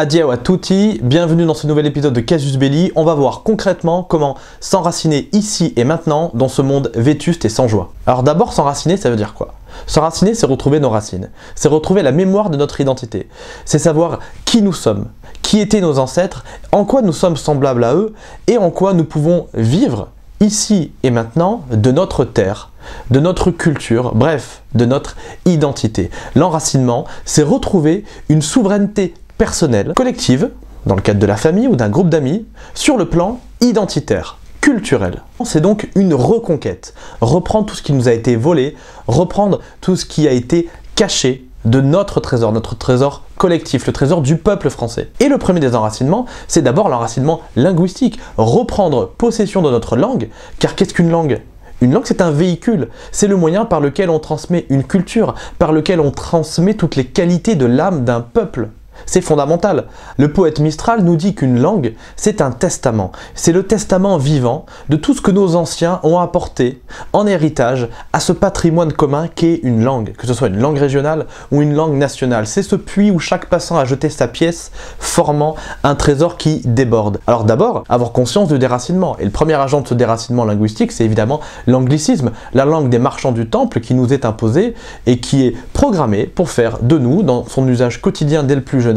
Addio a tutti, bienvenue dans ce nouvel épisode de Casus Belli. On va voir concrètement comment s'enraciner ici et maintenant dans ce monde vétuste et sans joie. Alors d'abord, s'enraciner, ça veut dire quoi? S'enraciner, c'est retrouver nos racines, c'est retrouver la mémoire de notre identité, c'est savoir qui nous sommes, qui étaient nos ancêtres, en quoi nous sommes semblables à eux et en quoi nous pouvons vivre ici et maintenant de notre terre, de notre culture, bref, de notre identité. L'enracinement, c'est retrouver une souveraineté personnelle, collective, dans le cadre de la famille ou d'un groupe d'amis, sur le plan identitaire, culturel. C'est donc une reconquête, reprendre tout ce qui nous a été volé, reprendre tout ce qui a été caché de notre trésor collectif, le trésor du peuple français. Et le premier des enracinements, c'est d'abord l'enracinement linguistique, reprendre possession de notre langue, car qu'est-ce qu'une langue ? Une langue, c'est un véhicule, c'est le moyen par lequel on transmet une culture, par lequel on transmet toutes les qualités de l'âme d'un peuple. C'est fondamental. Le poète Mistral nous dit qu'une langue, c'est un testament. C'est le testament vivant de tout ce que nos anciens ont apporté en héritage à ce patrimoine commun qu'est une langue, que ce soit une langue régionale ou une langue nationale. C'est ce puits où chaque passant a jeté sa pièce, formant un trésor qui déborde. Alors d'abord, avoir conscience du déracinement. Et le premier agent de ce déracinement linguistique, c'est évidemment l'anglicisme, la langue des marchands du temple qui nous est imposée et qui est programmée pour faire de nous, dans son usage quotidien dès le plus jeune,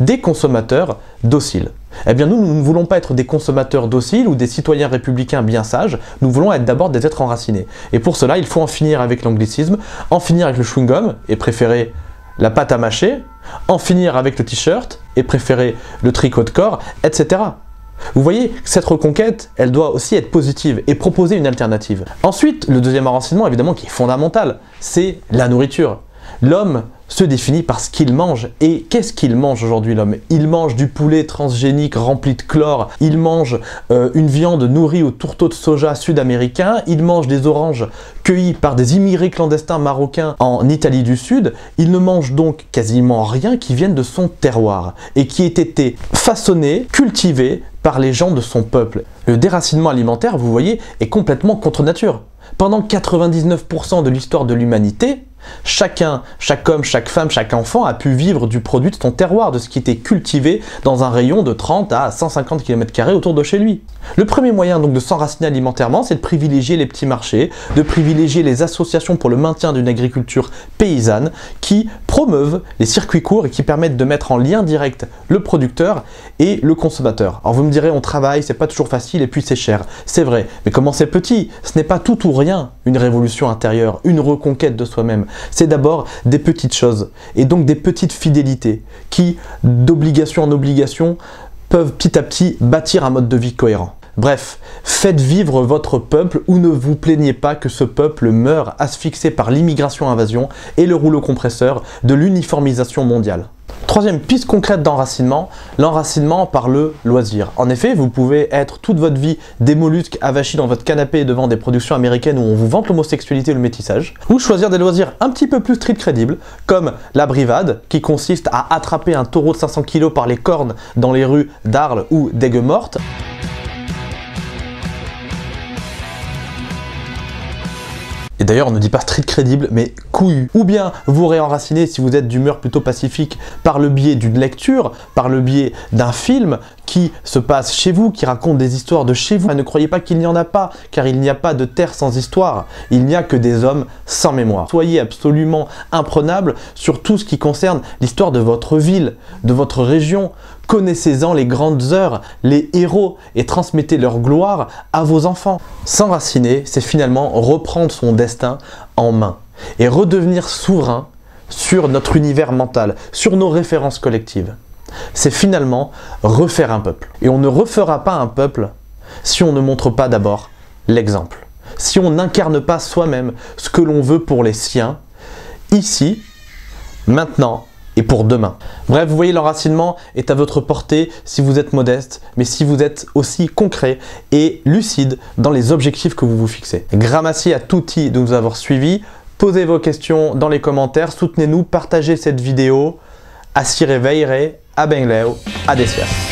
des consommateurs dociles. Eh bien nous ne voulons pas être des consommateurs dociles ou des citoyens républicains bien sages, nous voulons être d'abord des êtres enracinés. Et pour cela, il faut en finir avec l'anglicisme, en finir avec le chewing-gum et préférer la pâte à mâcher, en finir avec le t-shirt et préférer le tricot de corps, etc. Vous voyez, cette reconquête, elle doit aussi être positive et proposer une alternative. Ensuite, le deuxième enracinement, évidemment, qui est fondamental, c'est la nourriture. L'homme se définit par ce qu'il mange. Et qu'est-ce qu'il mange aujourd'hui, l'homme? Il mange du poulet transgénique rempli de chlore, il mange une viande nourrie au tourteau de soja sud-américain, il mange des oranges cueillies par des immigrés clandestins marocains en Italie du Sud. Il ne mange donc quasiment rien qui vienne de son terroir et qui ait été façonné, cultivé par les gens de son peuple. Le déracinement alimentaire, vous voyez, est complètement contre nature. Pendant 99% de l'histoire de l'humanité, chacun, chaque homme, chaque femme, chaque enfant a pu vivre du produit de son terroir, de ce qui était cultivé dans un rayon de 30 à 150 km² autour de chez lui. Le premier moyen donc de s'enraciner alimentairement, c'est de privilégier les petits marchés, de privilégier les associations pour le maintien d'une agriculture paysanne qui promeuvent les circuits courts et qui permettent de mettre en lien direct le producteur et le consommateur. Alors vous me direz, on travaille, c'est pas toujours facile et puis c'est cher. C'est vrai, mais commencez petit, ce n'est pas tout ou rien une révolution intérieure, une reconquête de soi-même. C'est d'abord des petites choses et donc des petites fidélités qui, d'obligation en obligation, peuvent petit à petit bâtir un mode de vie cohérent. Bref, faites vivre votre peuple ou ne vous plaignez pas que ce peuple meure asphyxié par l'immigration-invasion et le rouleau compresseur de l'uniformisation mondiale. Troisième piste concrète d'enracinement, l'enracinement par le loisir. En effet, vous pouvez être toute votre vie des mollusques avachis dans votre canapé devant des productions américaines où on vous vante l'homosexualité ou le métissage, ou choisir des loisirs un petit peu plus street crédibles, comme la brivade, qui consiste à attraper un taureau de 500 kg par les cornes dans les rues d'Arles ou d'Aigues-Mortes, et d'ailleurs on ne dit pas street crédible mais couillu. Ou bien vous réenracinez si vous êtes d'humeur plutôt pacifique par le biais d'une lecture, par le biais d'un film qui se passe chez vous, qui raconte des histoires de chez vous. Enfin, ne croyez pas qu'il n'y en a pas, car il n'y a pas de terre sans histoire, il n'y a que des hommes sans mémoire. Soyez absolument imprenable sur tout ce qui concerne l'histoire de votre ville, de votre région. Connaissez-en les grandes heures, les héros, et transmettez leur gloire à vos enfants. S'enraciner, c'est finalement reprendre son destin en main et redevenir souverain sur notre univers mental, sur nos références collectives. C'est finalement refaire un peuple. Et on ne refera pas un peuple si on ne montre pas d'abord l'exemple, si on n'incarne pas soi-même ce que l'on veut pour les siens, ici, maintenant, et pour demain. Bref, vous voyez, l'enracinement est à votre portée si vous êtes modeste, mais si vous êtes aussi concret et lucide dans les objectifs que vous vous fixez. Grazie à tutti de nous avoir suivis, posez vos questions dans les commentaires, soutenez-nous, partagez cette vidéo, a si réveillere, a ben leu, a desias.